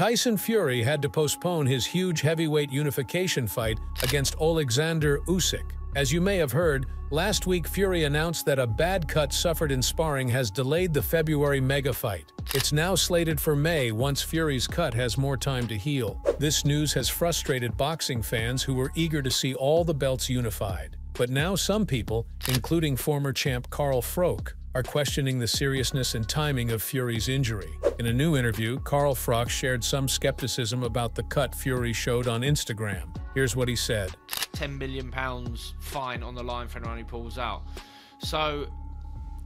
Tyson Fury had to postpone his huge heavyweight unification fight against Oleksandr Usyk. As you may have heard, last week Fury announced that a bad cut suffered in sparring has delayed the February mega fight. It's now slated for May once Fury's cut has more time to heal. This news has frustrated boxing fans who were eager to see all the belts unified. But now some people, including former champ Carl Froch, are questioning the seriousness and timing of Fury's injury. In a new interview, Carl Froch shared some skepticism about the cut Fury showed on Instagram. Here's what he said. £10 million fine on the line for anyone who pulls out. So,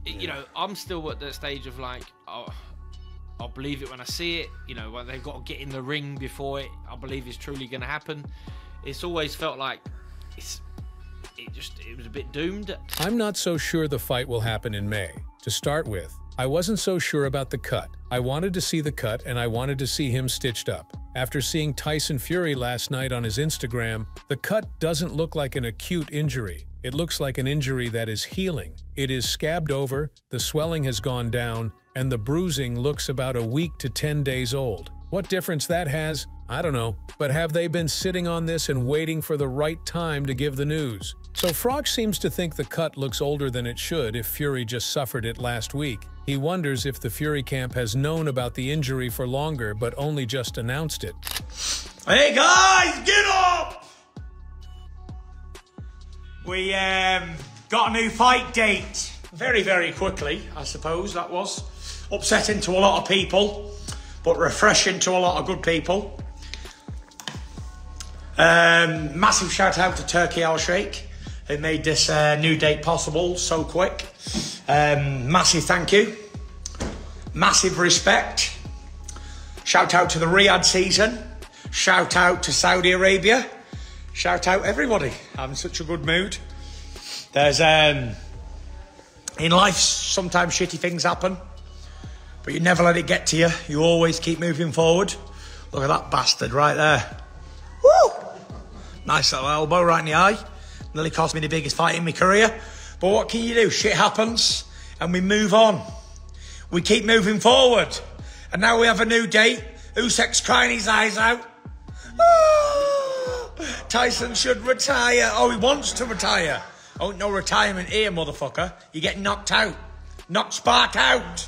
you know, I'm still at the stage of like, oh, I'll believe it when I see it. You know, when they've got to get in the ring before it, I believe it's truly going to happen. It's always felt like it was a bit doomed. I'm not so sure the fight will happen in May. To start with, I wasn't so sure about the cut. I wanted to see the cut and I wanted to see him stitched up. After seeing Tyson Fury last night on his Instagram, the cut doesn't look like an acute injury. It looks like an injury that is healing. It is scabbed over, the swelling has gone down, and the bruising looks about a week to 10 days old. What difference that has? I don't know, but have they been sitting on this and waiting for the right time to give the news? So Froch seems to think the cut looks older than it should if Fury just suffered it last week. He wonders if the Fury camp has known about the injury for longer but only just announced it. Hey guys, get up! We got a new fight date. Very, very quickly, I suppose that was. Upsetting to a lot of people, but refreshing to a lot of good people. Massive shout out to Turki Al Sheikh, who made this new date possible so quick. Massive thank you, massive respect. Shout out to the Riyadh season, shout out to Saudi Arabia, shout out everybody. I'm in such a good mood. There's in life sometimes shitty things happen, but you never let it get to you. You always keep moving forward. Look at that bastard right there. Nice little elbow right in the eye. Nearly cost me the biggest fight in my career. But what can you do? Shit happens and we move on. We keep moving forward. And now we have a new date. Usyk's crying his eyes out. Oh, Tyson should retire. Oh, he wants to retire. Oh, no retirement here, motherfucker. You get knocked out. Knocked spark out.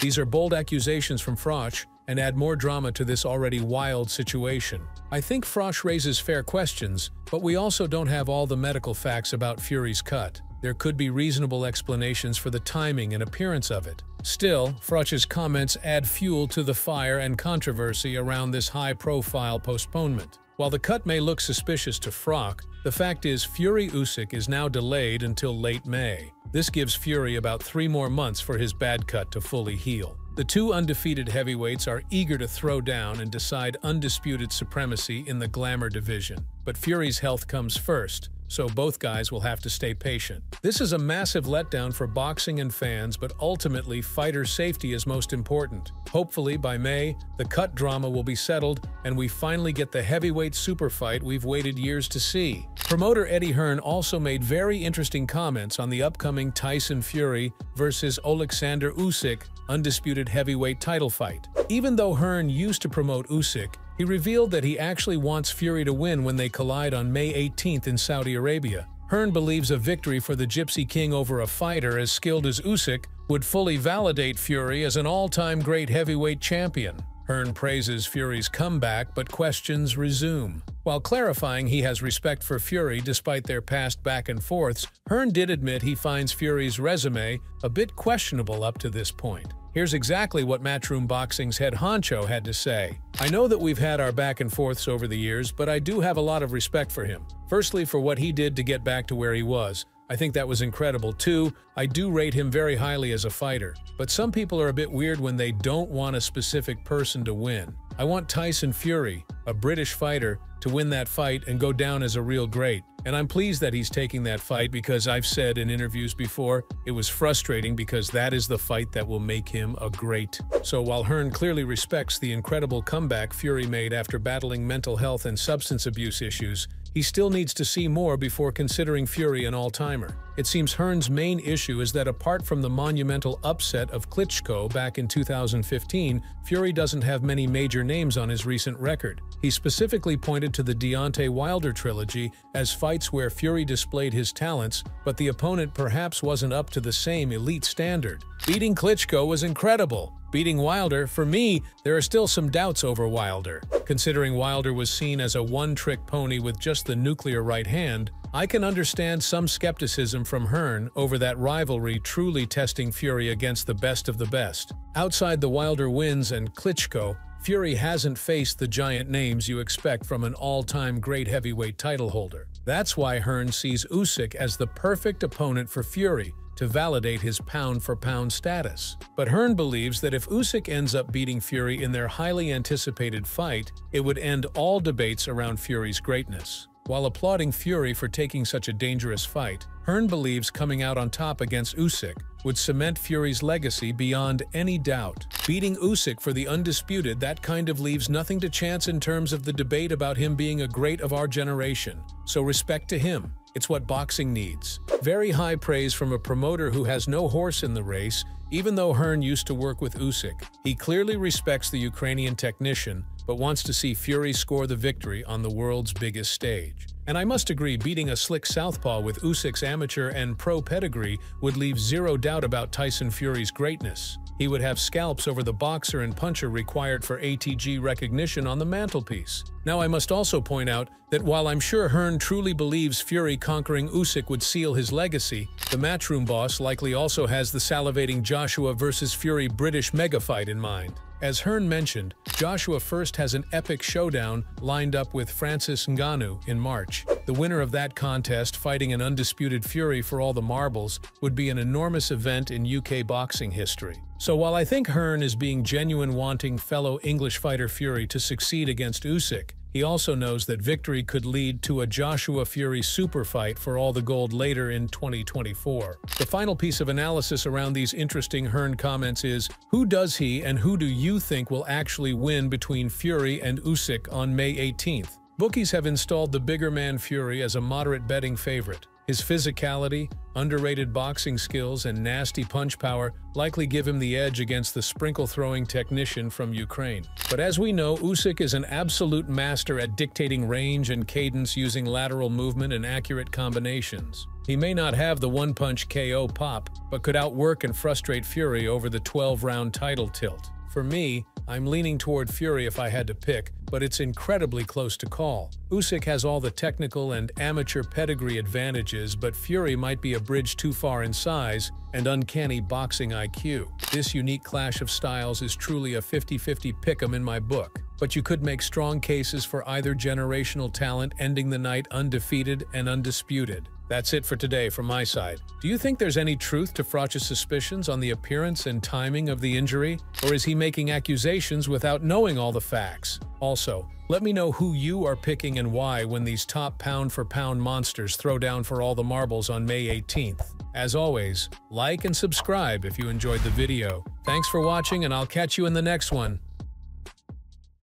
These are bold accusations from Froch and add more drama to this already wild situation. I think Froch raises fair questions, but we also don't have all the medical facts about Fury's cut. There could be reasonable explanations for the timing and appearance of it. Still, Froch's comments add fuel to the fire and controversy around this high-profile postponement. While the cut may look suspicious to Froch, the fact is Fury Usyk is now delayed until late May. This gives Fury about 3 more months for his bad cut to fully heal. The two undefeated heavyweights are eager to throw down and decide undisputed supremacy in the glamour division. But Fury's health comes first, so both guys will have to stay patient. This is a massive letdown for boxing and fans, but ultimately fighter safety is most important. Hopefully by May, the cut drama will be settled and we finally get the heavyweight super fight we've waited years to see. Promoter Eddie Hearn also made very interesting comments on the upcoming Tyson Fury versus Oleksandr Usyk undisputed heavyweight title fight. Even though Hearn used to promote Usyk, he revealed that he actually wants Fury to win when they collide on May 18th in Saudi Arabia. Hearn believes a victory for the Gypsy King over a fighter as skilled as Usyk would fully validate Fury as an all-time great heavyweight champion. Hearn praises Fury's comeback, but questions resume. While clarifying he has respect for Fury despite their past back-and-forths, Hearn did admit he finds Fury's resume a bit questionable up to this point. Here's exactly what Matchroom Boxing's head honcho had to say. I know that we've had our back-and-forths over the years, but I do have a lot of respect for him. Firstly, for what he did to get back to where he was. I think that was incredible too. I do rate him very highly as a fighter, but some people are a bit weird when they don't want a specific person to win. I want Tyson Fury, a British fighter, to win that fight and go down as a real great. And I'm pleased that he's taking that fight because I've said in interviews before, it was frustrating because that is the fight that will make him a great. So while Hearn clearly respects the incredible comeback Fury made after battling mental health and substance abuse issues, He still needs to see more before considering Fury an all-timer. It seems Hearn's main issue is that apart from the monumental upset of Klitschko back in 2015, Fury doesn't have many major names on his recent record. He specifically pointed to the Deontay Wilder trilogy as fights where Fury displayed his talents, but the opponent perhaps wasn't up to the same elite standard. Beating Klitschko was incredible. Beating Wilder, for me, there are still some doubts over Wilder. Considering Wilder was seen as a one-trick pony with just the nuclear right hand, I can understand some skepticism from Hearn over that rivalry truly testing Fury against the best of the best. Outside the Wilder wins and Klitschko, Fury hasn't faced the giant names you expect from an all-time great heavyweight title holder. That's why Hearn sees Usyk as the perfect opponent for Fury, to validate his pound-for-pound status. But Hearn believes that if Usyk ends up beating Fury in their highly anticipated fight, it would end all debates around Fury's greatness. While applauding Fury for taking such a dangerous fight, Hearn believes coming out on top against Usyk would cement Fury's legacy beyond any doubt. Beating Usyk for the undisputed, that kind of leaves nothing to chance in terms of the debate about him being a great of our generation. So respect to him. It's what boxing needs. Very high praise from a promoter who has no horse in the race, even though Hearn used to work with Usyk. He clearly respects the Ukrainian technician, but wants to see Fury score the victory on the world's biggest stage. And I must agree, beating a slick southpaw with Usyk's amateur and pro pedigree would leave zero doubt about Tyson Fury's greatness. He would have scalps over the boxer and puncher required for ATG recognition on the mantelpiece. Now I must also point out that while I'm sure Hearn truly believes Fury conquering Usyk would seal his legacy, the Matchroom boss likely also has the salivating Joshua versus Fury British mega fight in mind. As Hearn mentioned, Joshua first has an epic showdown lined up with Francis Ngannou in March. The winner of that contest fighting an undisputed Fury for all the marbles would be an enormous event in UK boxing history. So while I think Hearn is being genuine wanting fellow English fighter Fury to succeed against Usyk, he also knows that victory could lead to a Joshua Fury super fight for all the gold later in 2024. The final piece of analysis around these interesting Hearn comments is, who does he and who do you think will actually win between Fury and Usyk on May 18th? Bookies have installed the bigger man Fury as a moderate betting favorite. His physicality, underrated boxing skills, and nasty punch power likely give him the edge against the sprinkle-throwing technician from Ukraine. But as we know, Usyk is an absolute master at dictating range and cadence using lateral movement and accurate combinations. He may not have the one-punch KO pop, but could outwork and frustrate Fury over the 12-round title tilt. For me, I'm leaning toward Fury if I had to pick, but it's incredibly close to call. Usyk has all the technical and amateur pedigree advantages, but Fury might be a bridge too far in size and uncanny boxing IQ. This unique clash of styles is truly a 50-50 pick'em in my book, but you could make strong cases for either generational talent ending the night undefeated and undisputed. That's it for today from my side. Do you think there's any truth to Froch's suspicions on the appearance and timing of the injury? Or is he making accusations without knowing all the facts? Also, let me know who you are picking and why when these top pound-for-pound monsters throw down for all the marbles on May 18th. As always, like and subscribe if you enjoyed the video. Thanks for watching, and I'll catch you in the next one.